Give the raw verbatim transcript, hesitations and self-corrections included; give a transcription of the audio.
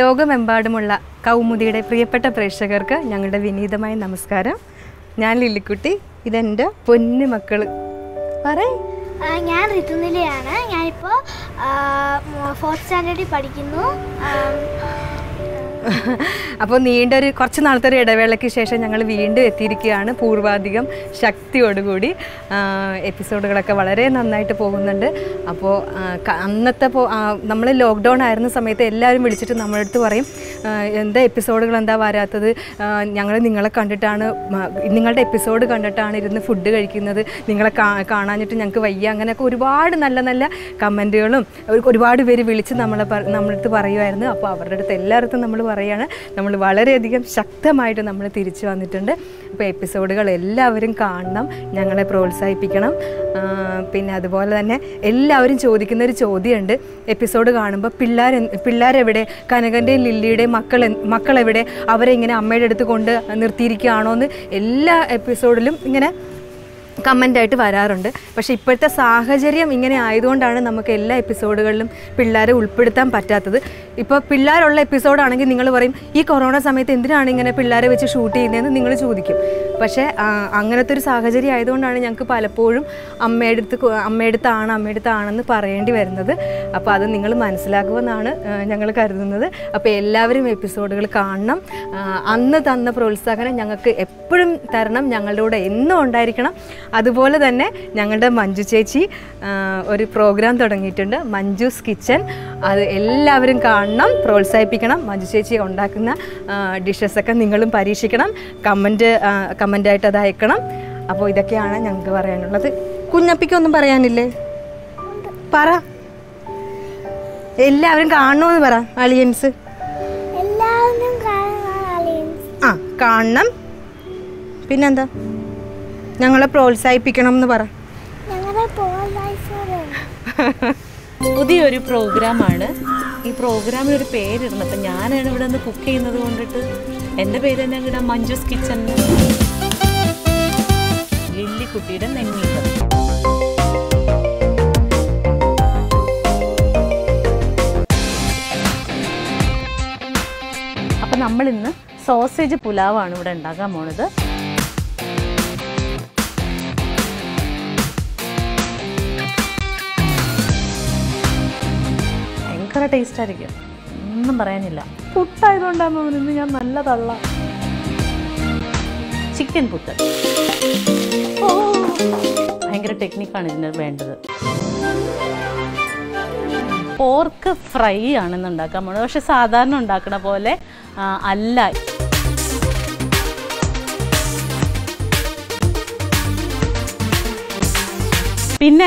ലോകമെമ്പാടുമുള്ള കൗമുദിയുടെ പ്രിയപ്പെട്ട പ്രേക്ഷകർക്ക് ഞങ്ങളുടെ വിനീതമായ നമസ്കാരം. ഞാൻ ലില്ലിക്കുട്ടി, ഇതെൻ്റെ പൊന്നു മക്കൾ. പറയ്. ഞാൻ ഋതുനിലയാണ്. ഞാനിപ്പോൾ ഫോർത്ത് സ്റ്റാൻഡേർഡിൽ പഠിക്കുന്നു. അപ്പോൾ നീണ്ടൊരു കുറച്ച് നാളത്തെ ഒരു ഇടവേളയ്ക്ക് ശേഷം ഞങ്ങൾ വീണ്ടും എത്തിയിരിക്കുകയാണ്. പൂർവാധികം ശക്തിയോടുകൂടി എപ്പിസോഡുകളൊക്കെ വളരെ നന്നായിട്ട് പോകുന്നുണ്ട്. അപ്പോൾ അന്നത്തെ നമ്മൾ ലോക്ക്ഡൗൺ ആയിരുന്ന സമയത്ത് എല്ലാവരും വിളിച്ചിട്ട് നമ്മുടെ അടുത്ത് പറയും, എന്താ എപ്പിസോഡുകൾ എന്താ വരാത്തത്, ഞങ്ങൾ നിങ്ങളെ കണ്ടിട്ടാണ്, നിങ്ങളുടെ എപ്പിസോഡ് കണ്ടിട്ടാണ് ഇരുന്ന് ഫുഡ് കഴിക്കുന്നത്, നിങ്ങളെ കാണാഞ്ഞിട്ട് ഞങ്ങൾക്ക് വയ്യ. അങ്ങനെയൊക്കെ ഒരുപാട് നല്ല നല്ല കമൻറ്റുകളും ഒരുപാട് പേര് വിളിച്ച് നമ്മളെ നമ്മളടുത്ത് പറയുമായിരുന്നു. അപ്പോൾ അവരുടെ അടുത്ത് എല്ലായിടത്തും നമ്മൾ പറയാണ്, നമ്മൾ വളരെയധികം ശക്തമായിട്ട് നമ്മൾ തിരിച്ചു വന്നിട്ടുണ്ട്. അപ്പോൾ എപ്പിസോഡുകൾ എല്ലാവരും കാണണം, ഞങ്ങളെ പ്രോത്സാഹിപ്പിക്കണം. പിന്നെ അതുപോലെ തന്നെ എല്ലാവരും ചോദിക്കുന്നൊരു ചോദ്യമുണ്ട്, എപ്പിസോഡ് കാണുമ്പോൾ പിള്ളേർ പിള്ളേരെവിടെ, കനകൻ്റെയും ലില്ലിയുടെയും മക്കൾ മക്കളെവിടെ, അവരെ ഇങ്ങനെ അമ്മയുടെ അടുത്ത് കൊണ്ട് നിർത്തിയിരിക്കുകയാണോ എന്ന് എല്ലാ എപ്പിസോഡിലും ഇങ്ങനെ കമൻ്റായിട്ട് വരാറുണ്ട്. പക്ഷേ ഇപ്പോഴത്തെ സാഹചര്യം ഇങ്ങനെ ആയതുകൊണ്ടാണ് നമുക്ക് എല്ലാ എപ്പിസോഡുകളിലും പിള്ളേരെ ഉൾപ്പെടുത്താൻ പറ്റാത്തത്. ഇപ്പോൾ പിള്ളേരുള്ള എപ്പിസോഡാണെങ്കിൽ നിങ്ങൾ പറയും, ഈ കൊറോണ സമയത്ത് എന്തിനാണ് ഇങ്ങനെ പിള്ളേരെ വെച്ച് ഷൂട്ട് ചെയ്യുന്നതെന്ന് നിങ്ങൾ ചോദിക്കും. പക്ഷേ അങ്ങനത്തെ ഒരു സാഹചര്യം ആയതുകൊണ്ടാണ് ഞങ്ങൾക്ക് പലപ്പോഴും അമ്മയുടെ അടുത്ത് അമ്മയെടുത്താണ് അമ്മയെടുത്താണെന്ന് പറയേണ്ടി വരുന്നത്. അപ്പോൾ അത് നിങ്ങൾ മനസ്സിലാക്കുമെന്നാണ് ഞങ്ങൾ കരുതുന്നത്. അപ്പോൾ എല്ലാവരും എപ്പിസോഡുകൾ കാണണം. അന്ന് തന്ന പ്രോത്സാഹനം ഞങ്ങൾക്ക് എപ്പോഴും തരണം, ഞങ്ങളുടെ കൂടെ എന്നും ഉണ്ടായിരിക്കണം. അതുപോലെ തന്നെ ഞങ്ങളുടെ മഞ്ജു ചേച്ചി ഒരു പ്രോഗ്രാം തുടങ്ങിയിട്ടുണ്ട്, മഞ്ജുസ് കിച്ചൻ. അത് എല്ലാവരും കാണണം, പ്രോത്സാഹിപ്പിക്കണം. മഞ്ജു ചേച്ചി ഉണ്ടാക്കുന്ന ഡിഷസൊക്കെ നിങ്ങളും പരീക്ഷിക്കണം. കമൻറ്റ് കമൻറ്റായിട്ട് അത് അയക്കണം. അപ്പോൾ ഇതൊക്കെയാണ് ഞങ്ങൾക്ക് പറയാനുള്ളത്. കുഞ്ഞപ്പിക്കൊന്നും പറയാനില്ലേ? പറ, എല്ലാവരും കാണണമെന്ന് പറ. അലിയൻസ് ആ കാണണം. പിന്നെന്താ, ഞങ്ങളെ പ്രോത്സാഹിപ്പിക്കണം എന്ന് പറ. പുതിയൊരു പ്രോഗ്രാമാണ്. ഈ പ്രോഗ്രാമിനൊരു പേരിടണം. അപ്പം ഞാനാണ് ഇവിടെ നിന്ന് കുക്ക് ചെയ്യുന്നത് കൊണ്ടിട്ട് എൻ്റെ പേര് തന്നെ ഇവിടെ മഞ്ജുസ് കിച്ചൻ, ലില്ലിക്കുട്ടിയുടെ നെന്മീൻ. അപ്പം നമ്മളിന്ന് സോസേജ് പുലാവാണ് ഇവിടെ ഉണ്ടാക്കാൻ പോണത്. ടേസ്റ്റ് ആയിരിക്കും, ഒന്നും പറയാനില്ല. പുട്ടായതുകൊണ്ടാണ് ഇന്ന് ഞാൻ നല്ല തള്ള ചിക്കൻ പുട്ട്. ഭയങ്കര ടെക്നിക്കാണ് ഇതിന് വേണ്ടത്. പോർക്ക് ഫ്രൈ ആണെന്ന് ഉണ്ടാക്കാൻ പോണത്, പക്ഷെ സാധാരണ ഉണ്ടാക്കണ പോലെ അല്ല. പിന്നെ